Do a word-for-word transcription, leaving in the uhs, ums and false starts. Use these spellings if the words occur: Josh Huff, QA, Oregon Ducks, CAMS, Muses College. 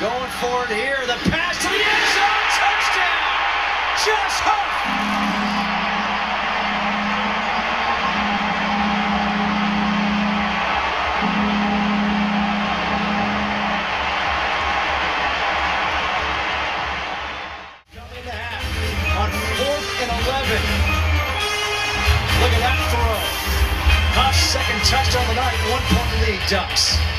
Going for it here. The pass to the end zone. Touchdown. Josh Huff. Look at that throw. Huff's second touchdown of the night, one point lead, Ducks.